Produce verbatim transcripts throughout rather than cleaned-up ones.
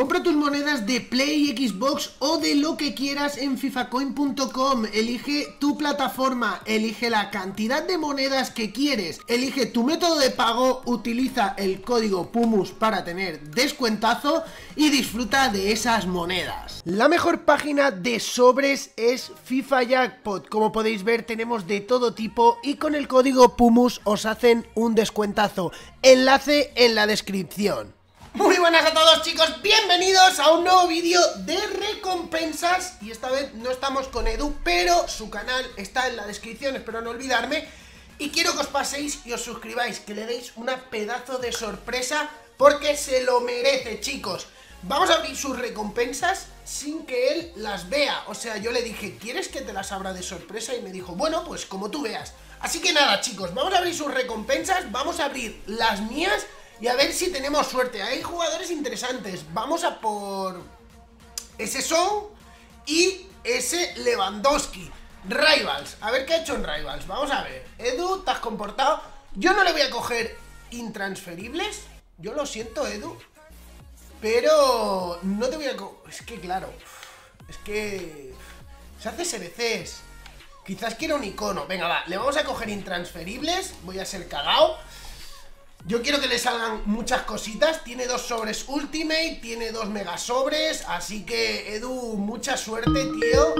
Compra tus monedas de Play, Xbox o de lo que quieras en fifacoin punto com. Elige tu plataforma, elige la cantidad de monedas que quieres, elige tu método de pago, utiliza el código PUMUS para tener descuentazo y disfruta de esas monedas. La mejor página de sobres es FIFA Jackpot. Como podéis ver, tenemos de todo tipo y con el código PUMUS os hacen un descuentazo. Enlace en la descripción. Muy buenas a todos, chicos, bienvenidos a un nuevo vídeo de recompensas. Y esta vez no estamos con Edu, pero su canal está en la descripción, espero no olvidarme. Y quiero que os paséis y os suscribáis, que le deis una pedazo de sorpresa, porque se lo merece, chicos. Vamos a abrir sus recompensas sin que él las vea. O sea, yo le dije, ¿quieres que te las abra de sorpresa? Y me dijo, bueno, pues como tú veas. Así que nada, chicos, vamos a abrir sus recompensas, vamos a abrir las mías y a ver si tenemos suerte. Hay jugadores interesantes. Vamos a por ese Saúl y ese Lewandowski. Rivals, a ver qué ha hecho en Rivals. Vamos a ver, Edu, te has comportado. Yo no le voy a coger intransferibles. Yo lo siento, Edu, pero no te voy a co... Es que claro, es que se hace S B Cs. Quizás quiera un icono. Venga, va, le vamos a coger intransferibles. Voy a ser cagao. Yo quiero que le salgan muchas cositas. Tiene dos sobres Ultimate, tiene dos mega sobres. Así que, Edu, mucha suerte, tío.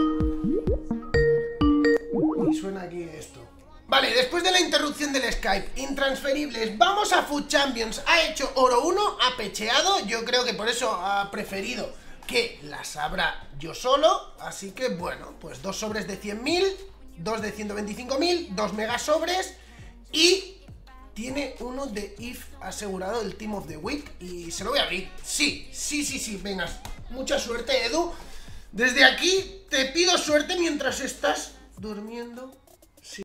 Y suena aquí esto. Vale, después de la interrupción del Skype, intransferibles, vamos a FUT Champions. Ha hecho oro uno, ha pecheado. Yo creo que por eso ha preferido que las abra yo solo. Así que, bueno, pues dos sobres de cien mil, dos de ciento veinticinco mil, dos mega sobres y... tiene uno de I F asegurado, el Team of the Week, y se lo voy a abrir. Sí, sí, sí, sí, venga. Mucha suerte, Edu. Desde aquí te pido suerte mientras estás durmiendo. Sí.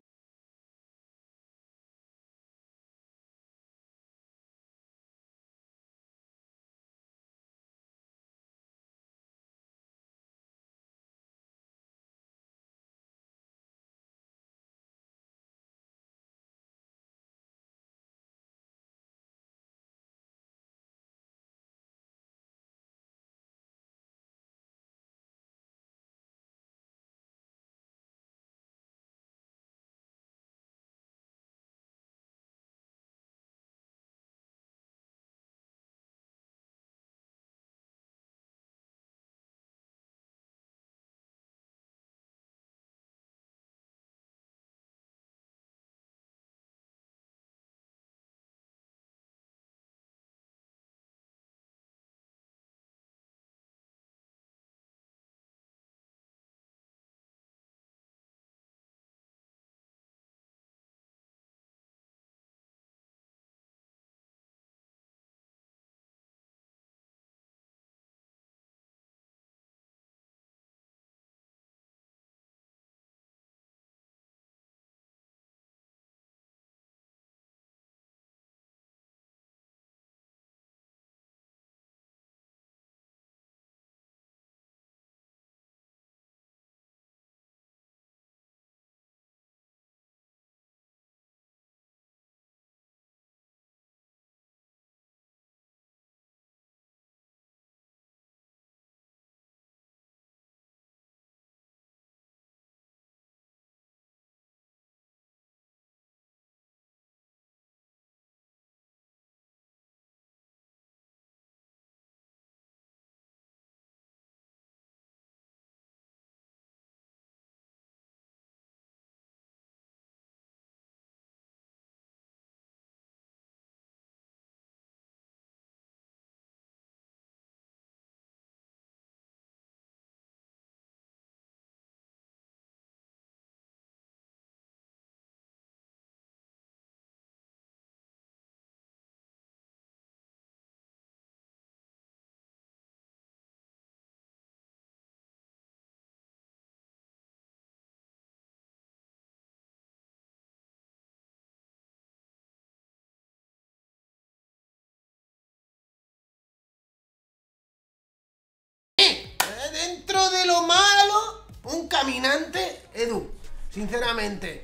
Dentro de lo malo, un caminante. Edu, sinceramente,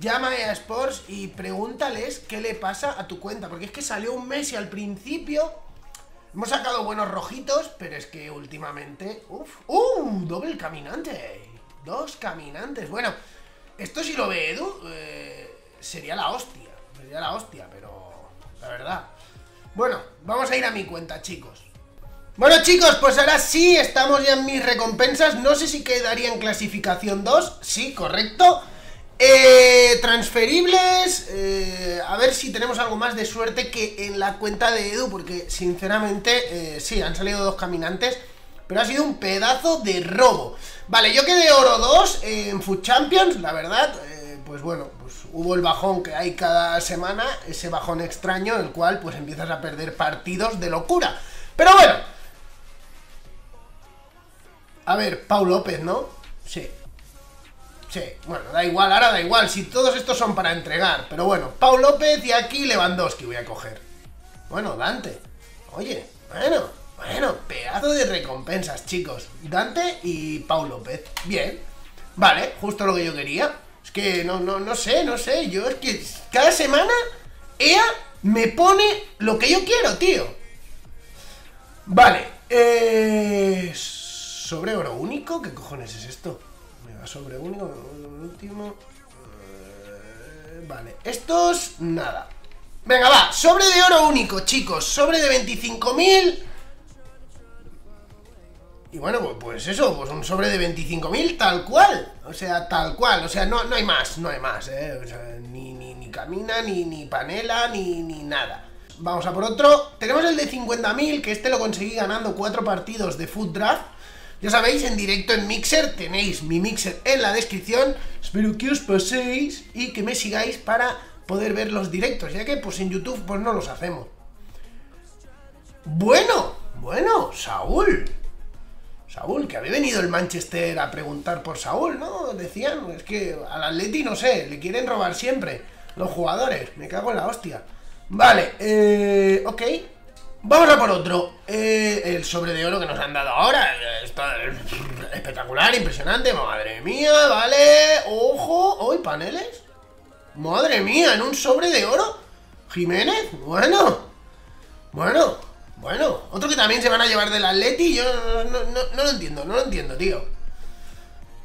llama a E A Sports y pregúntales qué le pasa a tu cuenta, porque es que salió un Messi al principio, Hemos sacado buenos rojitos, pero es que últimamente... ¡Uf! ¡Uh! Doble caminante. Dos caminantes. Bueno, esto si lo ve Edu, eh, sería la hostia. Sería la hostia, pero... la verdad. Bueno, vamos a ir a mi cuenta, chicos. Bueno, chicos, pues ahora sí estamos ya en mis recompensas. No sé si quedaría en clasificación dos. Sí, correcto. Eh, transferibles, eh, a ver si tenemos algo más de suerte que en la cuenta de Edu, porque sinceramente, eh, sí, han salido dos caminantes, pero ha sido un pedazo de robo. Vale, yo quedé oro dos eh, en FUT Champions, la verdad, eh, pues bueno, pues hubo el bajón que hay cada semana, ese bajón extraño, el cual pues empiezas a perder partidos de locura. Pero bueno, a ver, Pau López, ¿no? Sí. Sí, bueno, da igual, ahora da igual, si todos estos son para entregar. Pero bueno, Pau López y aquí Lewandowski voy a coger. Bueno, Dante. Oye, bueno, bueno, pedazo de recompensas, chicos. Dante y Pau López, bien. Vale, justo lo que yo quería. Es que no, no, no sé, no sé, yo es que cada semana E A me pone lo que yo quiero, tío. Vale, eh... sobre oro único, ¿qué cojones es esto? Sobre uno, último. Vale, estos, nada. Venga, va, sobre de oro único, chicos. Sobre de veinticinco mil. Y bueno, pues eso, pues un sobre de veinticinco mil tal cual. O sea, tal cual, o sea, no, no hay más, no hay más, ¿eh? O sea, ni, ni, ni camina, ni, ni panela, ni, ni nada. Vamos a por otro. Tenemos el de cincuenta mil, que este lo conseguí ganando cuatro partidos de Food Draft. Ya sabéis, en directo en Mixer, tenéis mi Mixer en la descripción. Espero que os paséis y que me sigáis para poder ver los directos, ya que pues en YouTube pues no los hacemos. Bueno, bueno, Saúl. Saúl, que había venido el Manchester a preguntar por Saúl, ¿no? Decían, es que al Atleti, no sé, le quieren robar siempre los jugadores, me cago en la hostia. Vale, eh, ok. Vamos a por otro, eh, el sobre de oro que nos han dado ahora, está espectacular, impresionante, madre mía, vale, ojo, hoy paneles, madre mía, en un sobre de oro, Jiménez, bueno, bueno, bueno, otro que también se van a llevar del Atleti, yo no, no, no lo entiendo, no lo entiendo, tío.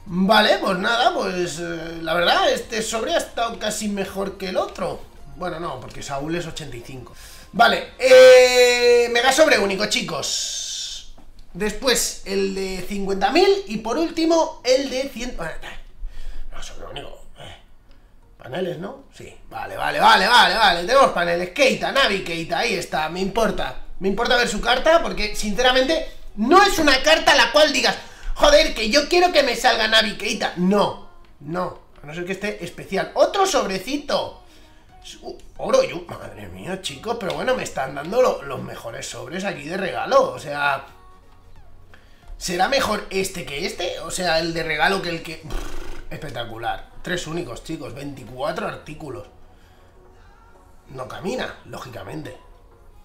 Vale, pues nada, pues eh, la verdad, este sobre ha estado casi mejor que el otro. Bueno, no, porque Saúl es ochenta y cinco. Vale, eh, mega sobre único, chicos. Después el de cincuenta mil y por último el de cien... No, sobre único. Eh. Paneles, ¿no? Sí, vale, vale, vale, vale, vale. Tenemos paneles. Keita, Navi Keita, ahí está, me importa. Me importa ver su carta porque, sinceramente, no es una carta a la cual digas, joder, que yo quiero que me salga Navi Keita. No, no, a no ser que esté especial. Otro sobrecito. Uh, oro yo, madre mía, chicos. Pero bueno, me están dando lo, los mejores sobres aquí de regalo, o sea, ¿será mejor este que este? O sea, el de regalo que el que... Pff, espectacular. Tres únicos, chicos, veinticuatro artículos. No camina, lógicamente.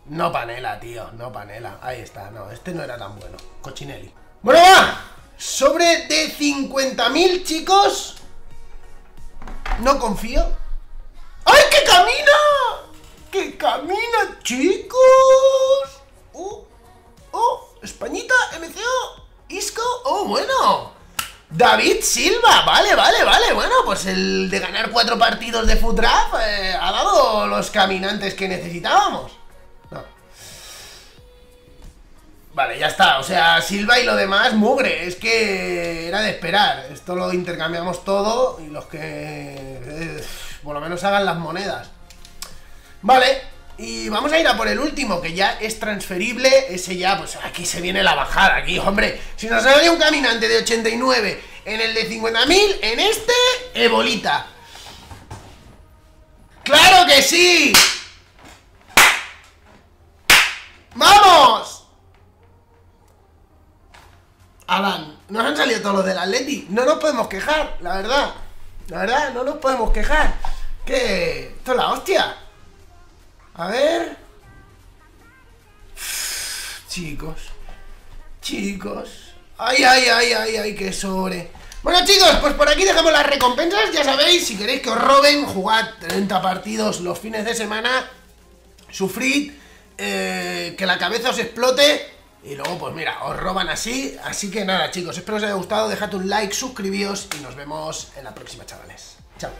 No panela, tío, no panela. Ahí está, no, este no era tan bueno. Cochinelli. Bueno, va. Sobre de cincuenta mil, chicos. No confío. ¡Ay, que camina! ¡Que camina, chicos! ¡Oh! ¡Oh! Españita, M C O, Isco, ¡oh, bueno! David Silva, vale, vale, vale, bueno, pues el de ganar cuatro partidos de FUTRAF eh, ha dado los caminantes que necesitábamos. No. Vale, ya está, o sea, Silva y lo demás, mugre, es que era de esperar. Esto lo intercambiamos todo y los que... Eh, por lo menos hagan las monedas. Vale, y vamos a ir a por el último, que ya es transferible. Ese ya, pues aquí se viene la bajada. Aquí, hombre, si nos sale un caminante de ochenta y nueve en el de cincuenta mil, en este, ebolita. ¡Claro que sí! ¡Vamos! Alan, nos han salido todos los del Atleti. No nos podemos quejar, la verdad. La verdad, no nos podemos quejar. Que... esto es la hostia. A ver... Uf, chicos. Chicos. Ay, ay, ay, ay, ay, qué sobre. Bueno, chicos, pues por aquí dejamos las recompensas. Ya sabéis, si queréis que os roben, jugad treinta partidos los fines de semana. Sufrid. eh, que la cabeza os explote. Y luego, pues mira, os roban así. Así que nada, chicos, espero que os haya gustado. Dejad un like, suscribíos y nos vemos en la próxima, chavales. Chao.